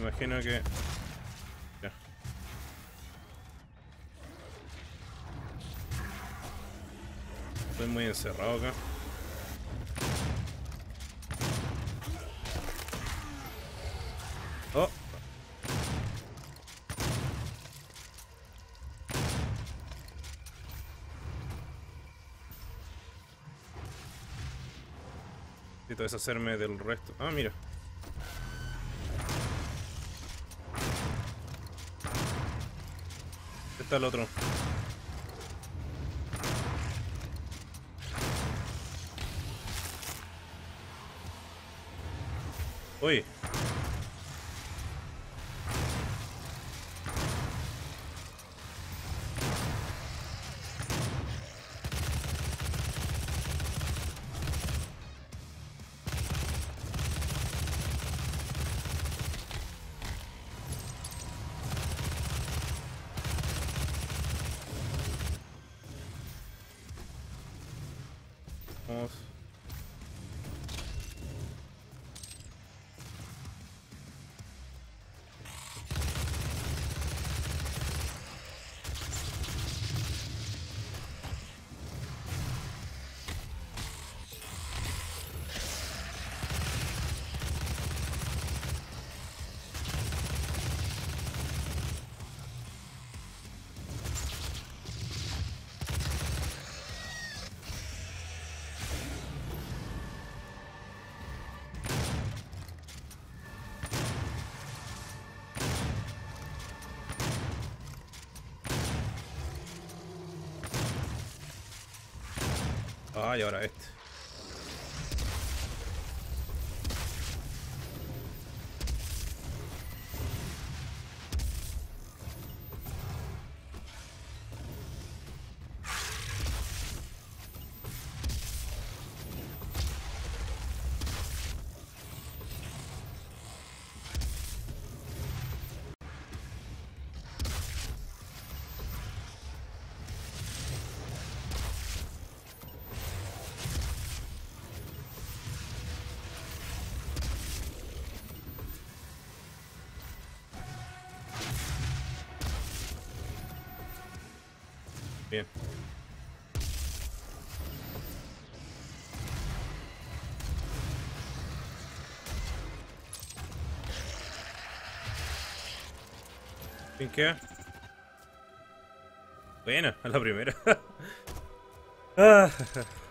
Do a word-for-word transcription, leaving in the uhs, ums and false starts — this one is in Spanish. Me imagino que... Ya. Estoy muy encerrado acá. Oh. Necesito deshacerme del resto. Ah, mira. Está el otro. Uy. Ah, y ahora este. Bien. ¿Quién queda? Buena, a la primera. Ah.